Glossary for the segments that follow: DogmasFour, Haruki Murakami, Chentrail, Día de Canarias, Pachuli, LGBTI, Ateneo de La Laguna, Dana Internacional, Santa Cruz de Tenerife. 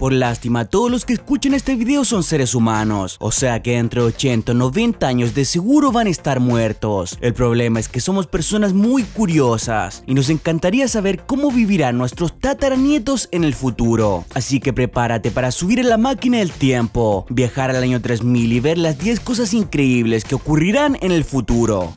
Por lástima, todos los que escuchan este video son seres humanos, o sea que entre 80 o 90 años de seguro van a estar muertos. El problema es que somos personas muy curiosas y nos encantaría saber cómo vivirán nuestros tataranietos en el futuro. Así que prepárate para subir a la máquina del tiempo, viajar al año 3000 y ver las 10 cosas increíbles que ocurrirán en el futuro.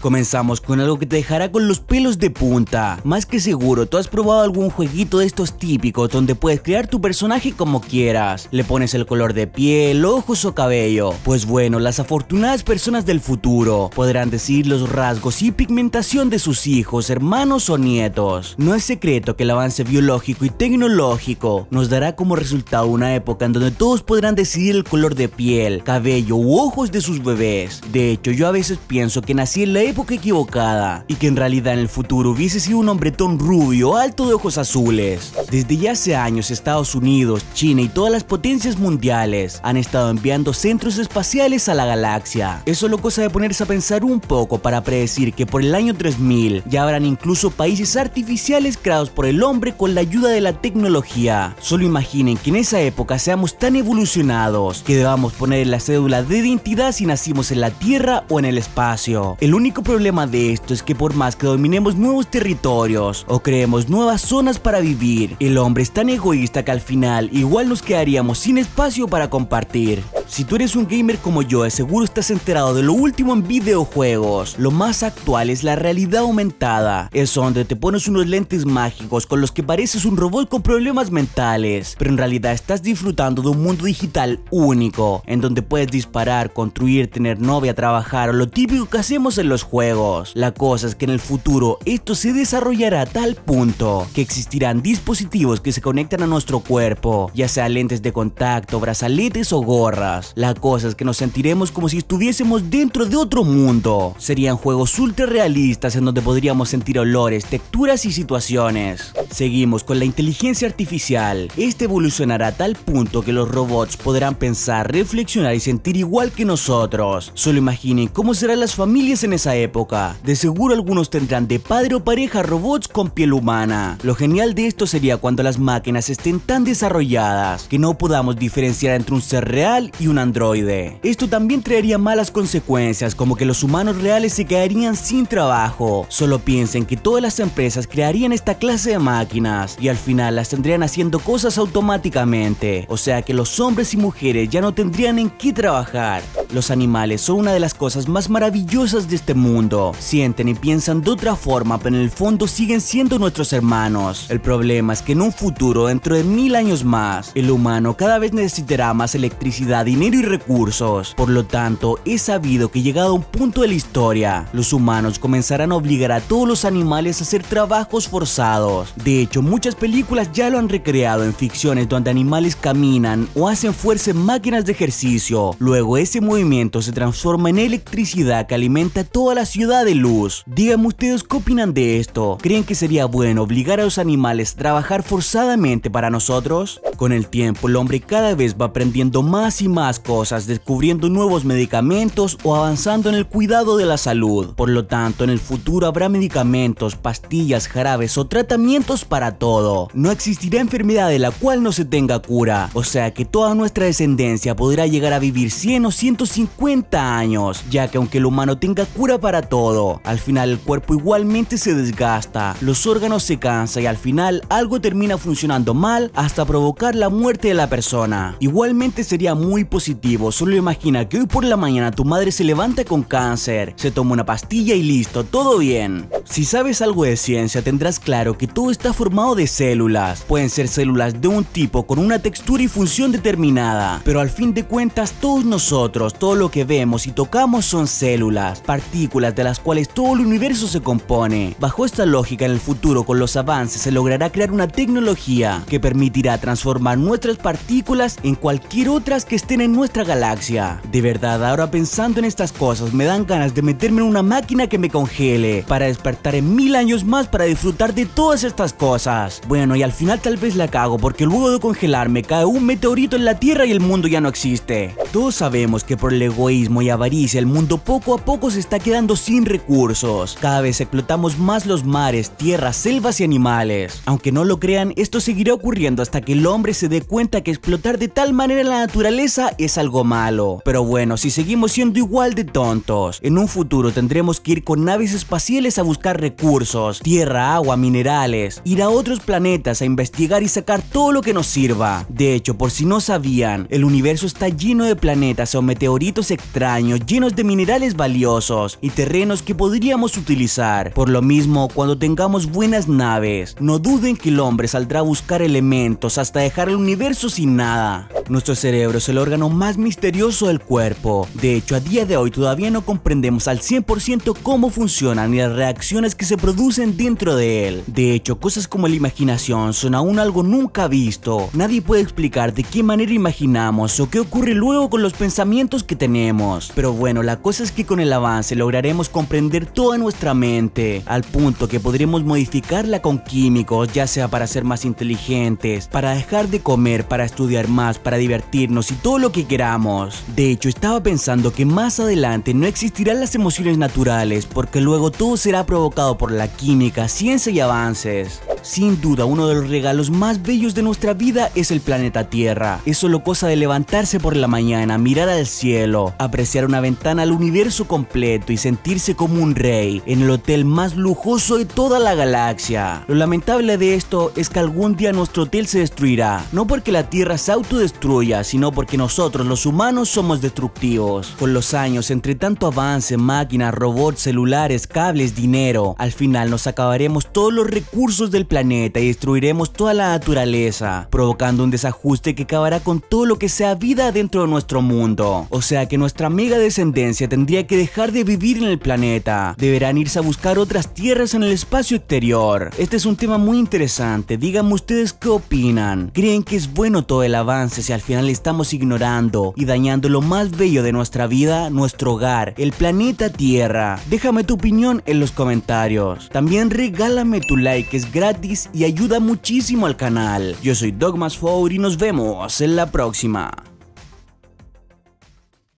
Comenzamos con algo que te dejará con los pelos de punta. Más que seguro, tú has probado algún jueguito de estos típicos donde puedes crear tu personaje como quieras. Le pones el color de piel, ojos o cabello. Pues bueno, las afortunadas personas del futuro podrán decir los rasgos y pigmentación de sus hijos, hermanos o nietos. No es secreto que el avance biológico y tecnológico nos dará como resultado una época en donde todos podrán decidir el color de piel, cabello u ojos de sus bebés. De hecho, yo a veces pienso que nací en la época equivocada y que en realidad en el futuro hubiese sido un hombretón rubio alto de ojos azules. Desde ya hace años, Estados Unidos, China y todas las potencias mundiales han estado enviando centros espaciales a la galaxia. Es solo cosa de ponerse a pensar un poco para predecir que por el año 3000 ya habrán incluso países artificiales creados por el hombre con la ayuda de la tecnología. Solo imaginen que en esa época seamos tan evolucionados que debamos poner en la cédula de identidad si nacimos en la Tierra o en el espacio. El único problema de esto es que por más que dominemos nuevos territorios o creemos nuevas zonas para vivir, el hombre es tan egoísta que al final igual nos quedaríamos sin espacio para compartir. Si tú eres un gamer como yo, de seguro estás enterado de lo último en videojuegos. Lo más actual es la realidad aumentada. Es donde te pones unos lentes mágicos con los que pareces un robot con problemas mentales, pero en realidad estás disfrutando de un mundo digital único, en donde puedes disparar, construir, tener novia, trabajar o lo típico que hacemos en los juegos. La cosa es que en el futuro esto se desarrollará a tal punto que existirán dispositivos que se conectan a nuestro cuerpo, ya sea lentes de contacto, brazaletes o gorras. La cosa es que nos sentiremos como si estuviésemos dentro de otro mundo. Serían juegos ultra realistas en donde podríamos sentir olores, texturas y situaciones. Seguimos con la inteligencia artificial. Este evolucionará a tal punto que los robots podrán pensar, reflexionar y sentir igual que nosotros. Solo imaginen cómo serán las familias en esa época. De seguro algunos tendrán de padre o pareja robots con piel humana. Lo genial de esto sería cuando las máquinas estén tan desarrolladas que no podamos diferenciar entre un ser real y un androide. Esto también traería malas consecuencias, como que los humanos reales se quedarían sin trabajo. Solo piensen que todas las empresas crearían esta clase de máquinas y al final las tendrían haciendo cosas automáticamente, o sea que los hombres y mujeres ya no tendrían en qué trabajar. Los animales son una de las cosas más maravillosas de este mundo. Sienten y piensan de otra forma, pero en el fondo siguen siendo nuestros hermanos. El problema es que en un futuro, dentro de 1000 años más, el humano cada vez necesitará más electricidad, dinero y recursos. Por lo tanto, es sabido que llegado a un punto de la historia, los humanos comenzarán a obligar a todos los animales a hacer trabajos forzados. De hecho, muchas películas ya lo han recreado en ficciones donde animales caminan o hacen fuerza en máquinas de ejercicio. Luego ese movimiento se transforma en electricidad que alimenta toda la ciudad de luz. Díganme ustedes qué opinan de esto. ¿Creen que sería bueno obligar a los animales a trabajar forzadamente para nosotros? Con el tiempo, el hombre cada vez va aprendiendo más y más cosas, descubriendo nuevos medicamentos o avanzando en el cuidado de la salud. Por lo tanto, en el futuro habrá medicamentos, pastillas, jarabes o tratamientos para todo. No existirá enfermedad de la cual no se tenga cura, o sea que toda nuestra descendencia podrá llegar a vivir 100 o 150 años, ya que aunque el humano tenga cura para todo, al final el cuerpo igualmente se desgasta, los órganos se cansan y al final algo termina funcionando mal hasta provocar la muerte de la persona. Igualmente sería muy positivo. Solo imagina que hoy por la mañana tu madre se levanta con cáncer, se toma una pastilla y listo, todo bien. Si sabes algo de ciencia, tendrás claro que todo está formado de células. Pueden ser células de un tipo con una textura y función determinada, pero al fin de cuentas todos nosotros, todo lo que vemos y tocamos son células, partículas de las cuales todo el universo se compone. Bajo esta lógica, en el futuro con los avances se logrará crear una tecnología que permitirá transformar nuestras partículas en cualquier otras que estén en en nuestra galaxia. De verdad, ahora pensando en estas cosas me dan ganas de meterme en una máquina que me congele para despertar en 1000 años más para disfrutar de todas estas cosas. Bueno, y al final tal vez la cago, porque luego de congelarme cae un meteorito en la Tierra y el mundo ya no existe. Todos sabemos que por el egoísmo y avaricia el mundo poco a poco se está quedando sin recursos. Cada vez explotamos más los mares, tierras, selvas y animales. Aunque no lo crean, esto seguirá ocurriendo hasta que el hombre se dé cuenta que explotar de tal manera la naturaleza es algo malo. Pero bueno, si seguimos siendo igual de tontos, en un futuro tendremos que ir con naves espaciales a buscar recursos, tierra, agua, minerales, ir a otros planetas a investigar y sacar todo lo que nos sirva. De hecho, por si no sabían, el universo está lleno de planetas o meteoritos extraños, llenos de minerales valiosos y terrenos que podríamos utilizar. Por lo mismo, cuando tengamos buenas naves, no duden que el hombre saldrá a buscar elementos hasta dejar el universo sin nada. Nuestro cerebro es el órgano más misterioso del cuerpo. De hecho, a día de hoy todavía no comprendemos al 100% cómo funcionan y las reacciones que se producen dentro de él. De hecho, cosas como la imaginación son aún algo nunca visto. Nadie puede explicar de qué manera imaginamos o qué ocurre luego con los pensamientos que tenemos. Pero bueno, la cosa es que con el avance lograremos comprender toda nuestra mente, al punto que podremos modificarla con químicos, ya sea para ser más inteligentes, para dejar de comer, para estudiar más, para divertirnos y todo lo que queramos. De hecho, estaba pensando que más adelante no existirán las emociones naturales, porque luego todo será provocado por la química, ciencia y avances. Sin duda, uno de los regalos más bellos de nuestra vida es el planeta Tierra. Es solo cosa de levantarse por la mañana, mirar al cielo, apreciar una ventana al universo completo y sentirse como un rey en el hotel más lujoso de toda la galaxia. Lo lamentable de esto es que algún día nuestro hotel se destruirá, no porque la Tierra se autodestruya, sino porque nosotros los humanos somos destructivos. Con los años, entre tanto avance, máquinas, robots, celulares, cables, dinero, al final nos acabaremos todos los recursos del planeta y destruiremos toda la naturaleza, provocando un desajuste que acabará con todo lo que sea vida dentro de nuestro mundo. O sea que nuestra mega descendencia tendría que dejar de vivir en el planeta. Deberán irse a buscar otras tierras en el espacio exterior. Este es un tema muy interesante. Díganme ustedes qué opinan. ¿Creen que es bueno todo el avance si al final estamos ignorando y dañando lo más bello de nuestra vida, nuestro hogar, el planeta Tierra? Déjame tu opinión en los comentarios. También regálame tu like, que es gratis y ayuda muchísimo al canal. Yo soy DogmasFour y nos vemos en la próxima.